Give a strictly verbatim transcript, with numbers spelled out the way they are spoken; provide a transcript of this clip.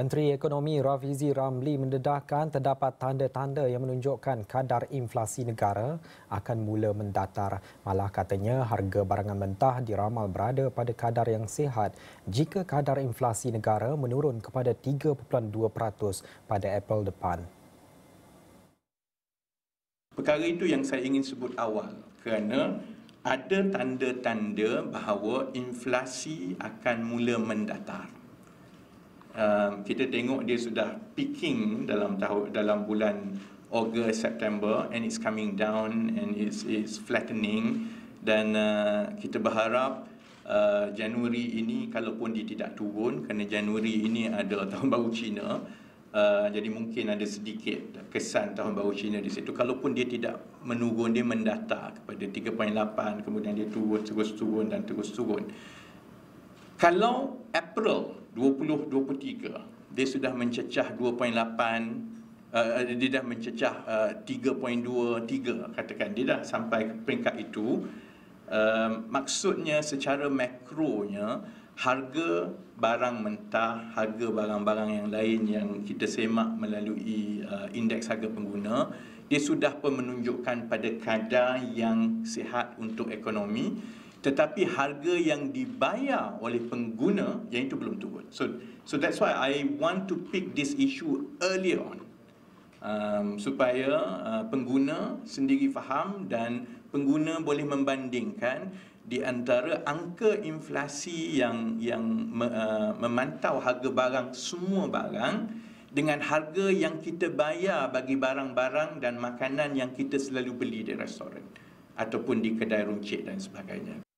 Menteri Ekonomi Rafizi Ramli mendedahkan terdapat tanda-tanda yang menunjukkan kadar inflasi negara akan mula mendatar. Malah katanya harga barangan mentah diramal berada pada kadar yang sihat jika kadar inflasi negara menurun kepada tiga perpuluhan dua peratus pada April depan. Perkara itu yang saya ingin sebut awal kerana ada tanda-tanda bahawa inflasi akan mula mendatar. Uh, kita tengok dia sudah peaking dalam tahun dalam bulan Ogos, September, and it's coming down and it's, it's flattening, dan uh, kita berharap uh, Januari ini kalaupun dia tidak turun kerana Januari ini adalah tahun baru Cina, uh, jadi mungkin ada sedikit kesan tahun baru Cina di situ. Kalaupun dia tidak menurun, dia mendatar kepada tiga perpuluhan lapan, kemudian dia turun terus turun dan terus turun. Kalau April dua ribu dua puluh tiga dia sudah mencecah dua perpuluhan lapan, uh, dia dah mencecah uh, tiga perpuluhan dua tiga, katakan dia dah sampai ke peringkat itu, uh, maksudnya secara makronya harga barang mentah, harga barang-barang yang lain yang kita semak melalui uh, indeks harga pengguna, dia sudah pun menunjukkan pada kadar yang sihat untuk ekonomi. Tetapi harga yang dibayar oleh pengguna yang itu belum turun. So, so that's why I want to pick this issue earlier on, um, supaya uh, pengguna sendiri faham dan pengguna boleh membandingkan di antara angka inflasi yang yang me, uh, memantau harga barang, semua barang, dengan harga yang kita bayar bagi barang-barang dan makanan yang kita selalu beli di restoran ataupun di kedai runcit dan sebagainya.